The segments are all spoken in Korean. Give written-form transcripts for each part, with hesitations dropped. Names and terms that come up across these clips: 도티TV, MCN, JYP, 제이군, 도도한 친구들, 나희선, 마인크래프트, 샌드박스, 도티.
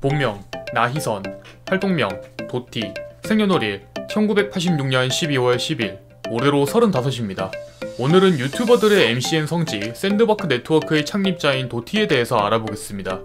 본명 나희선, 활동명 도티, 생년월일 1986년 12월 10일, 올해로 35입니다. 오늘은 유튜버들의 MCN 성지 샌드박스 네트워크의 창립자인 도티에 대해서 알아보겠습니다.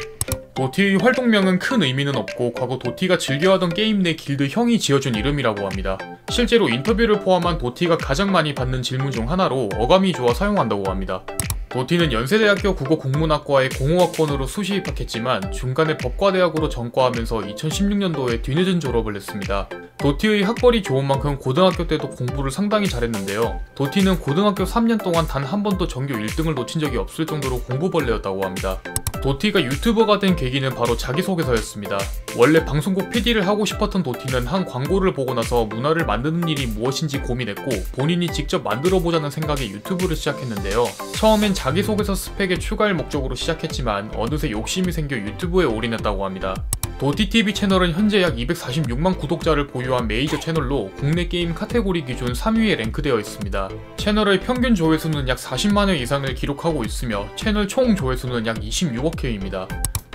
도티의 활동명은 큰 의미는 없고 과거 도티가 즐겨하던 게임 내 길드 형이 지어준 이름이라고 합니다. 실제로 인터뷰를 포함한 도티가 가장 많이 받는 질문 중 하나로 어감이 좋아 사용한다고 합니다. 도티는 연세대학교 국어국문학과의 공허학번으로 수시 입학했지만 중간에 법과대학으로 전과하면서 2016년도에 뒤늦은 졸업을 했습니다. 도티의 학벌이 좋은 만큼 고등학교 때도 공부를 상당히 잘했는데요. 도티는 고등학교 3년 동안 단 한 번도 전교 1등을 놓친 적이 없을 정도로 공부벌레였다고 합니다. 도티가 유튜버가 된 계기는 바로 자기소개서였습니다. 원래 방송국 PD를 하고 싶었던 도티는 한 광고를 보고 나서 문화를 만드는 일이 무엇인지 고민했고 본인이 직접 만들어보자는 생각에 유튜브를 시작했는데요. 처음엔 자기소개서 스펙에 추가할 목적으로 시작했지만 어느새 욕심이 생겨 유튜브에 올인했다고 합니다. 도티TV 채널은 현재 약 246만 구독자를 보유한 메이저 채널로 국내 게임 카테고리 기준 3위에 랭크되어 있습니다. 채널의 평균 조회수는 약 40만회 이상을 기록하고 있으며 채널 총 조회수는 약 26억 회입니다.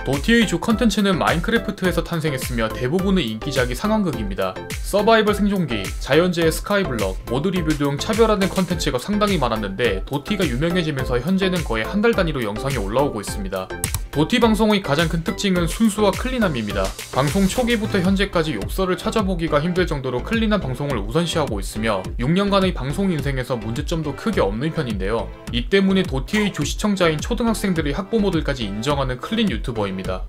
도티의 주 컨텐츠는 마인크래프트에서 탄생했으며 대부분의 인기작이 상황극입니다. 서바이벌 생존기, 자연재해 스카이블럭, 모드 리뷰 등 차별화된 컨텐츠가 상당히 많았는데 도티가 유명해지면서 현재는 거의 한 달 단위로 영상이 올라오고 있습니다. 도티 방송의 가장 큰 특징은 순수와 클린함입니다. 방송 초기부터 현재까지 욕설을 찾아보기가 힘들 정도로 클린한 방송을 우선시하고 있으며 6년간의 방송 인생에서 문제점도 크게 없는 편인데요. 이 때문에 도티의 주 시청자인 초등학생들의 학부모들까지 인정하는 클린 유튜버입니다.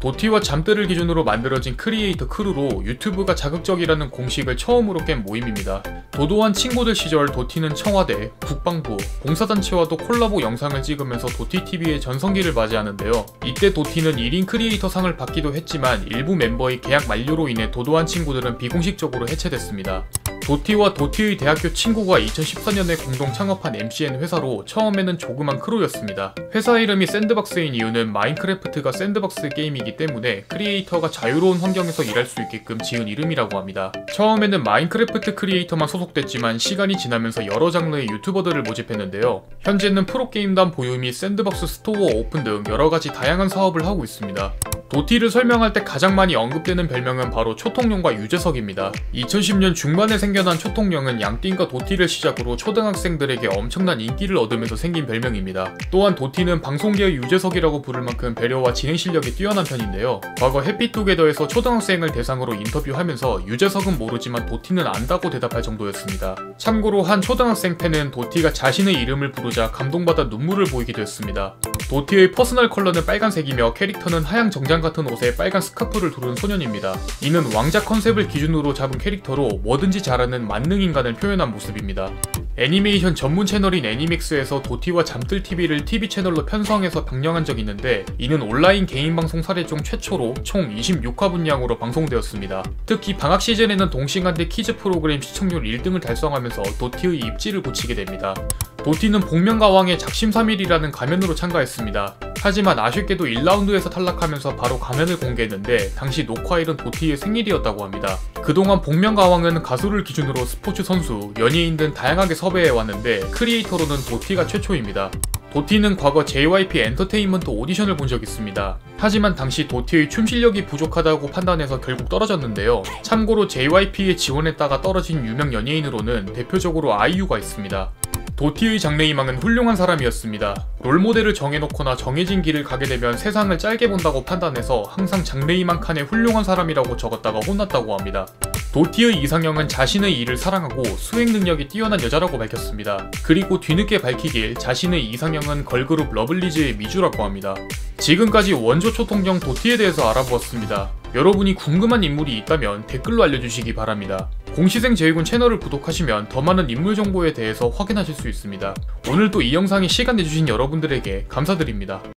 도티와 잠들을 기준으로 만들어진 크리에이터 크루로 유튜브가 자극적이라는 공식을 처음으로 깬 모임입니다. 도도한 친구들 시절 도티는 청와대, 국방부, 봉사단체와도 콜라보 영상을 찍으면서 도티TV의 전성기를 맞이하는데요. 이때 도티는 1인 크리에이터 상을 받기도 했지만 일부 멤버의 계약 만료로 인해 도도한 친구들은 비공식적으로 해체됐습니다. 도티와 도티의 대학교 친구가 2014년에 공동 창업한 MCN 회사로 처음에는 조그만 크루였습니다. 회사 이름이 샌드박스인 이유는 마인크래프트가 샌드박스 게임이기 때문에 크리에이터가 자유로운 환경에서 일할 수 있게끔 지은 이름이라고 합니다. 처음에는 마인크래프트 크리에이터만 소속됐지만 시간이 지나면서 여러 장르의 유튜버들을 모집했는데요. 현재는 프로게임단 보유 및 샌드박스 스토어 오픈 등 여러가지 다양한 사업을 하고 있습니다. 도티를 설명할 때 가장 많이 언급되는 별명은 바로 초통령과 유재석입니다. 2010년 중반에 생겨난 초통령은 양띵과 도티를 시작으로 초등학생들에게 엄청난 인기를 얻으면서 생긴 별명입니다. 또한 도티는 방송계의 유재석이라고 부를 만큼 배려와 진행 실력이 뛰어난 편인데요. 과거 해피투게더에서 초등학생을 대상으로 인터뷰하면서 유재석은 모르지만 도티는 안다고 대답할 정도였습니다. 참고로 한 초등학생 팬은 도티가 자신의 이름을 부르자 감동받아 눈물을 보이기도 했습니다. 도티의 퍼스널 컬러는 빨간색이며 캐릭터는 하얀 정장 같은 옷에 빨간 스카프를 두른 소년입니다. 이는 왕자 컨셉을 기준으로 잡은 캐릭터로 뭐든지 잘하는 만능인간을 표현한 모습입니다. 애니메이션 전문 채널인 애니맥스에서 도티와 잠들TV를 TV 채널로 편성해서 방영한 적이 있는데 이는 온라인 개인 방송 사례 중 최초로 총 26화 분량으로 방송되었습니다. 특히 방학 시즌에는 동시간대 키즈 프로그램 시청률 1등을 달성하면서 도티의 입지를 굳히게 됩니다. 도티는 복면가왕의 작심삼일이라는 가면으로 참가했습니다. 하지만 아쉽게도 1라운드에서 탈락하면서 바로 가면을 공개했는데 당시 녹화일은 도티의 생일이었다고 합니다. 그동안 복면가왕은 가수를 기준으로 스포츠 선수, 연예인 등 다양하게 섭외해왔는데 크리에이터로는 도티가 최초입니다. 도티는 과거 JYP 엔터테인먼트 오디션을 본 적이 있습니다. 하지만 당시 도티의 춤 실력이 부족하다고 판단해서 결국 떨어졌는데요. 참고로 JYP에 지원했다가 떨어진 유명 연예인으로는 대표적으로 아이유가 있습니다. 도티의 장래희망은 훌륭한 사람이었습니다. 롤모델을 정해놓거나 정해진 길을 가게 되면 세상을 짧게 본다고 판단해서 항상 장래희망 칸에 훌륭한 사람이라고 적었다가 혼났다고 합니다. 도티의 이상형은 자신의 일을 사랑하고 수행 능력이 뛰어난 여자라고 밝혔습니다. 그리고 뒤늦게 밝히길 자신의 이상형은 걸그룹 러블리즈의 미주라고 합니다. 지금까지 원조 초통령 도티에 대해서 알아보았습니다. 여러분이 궁금한 인물이 있다면 댓글로 알려주시기 바랍니다. 공시생 제이군 채널을 구독하시면 더 많은 인물 정보에 대해서 확인하실 수 있습니다. 오늘 또 이 영상에 시간 내주신 여러분들에게 감사드립니다.